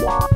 Wow.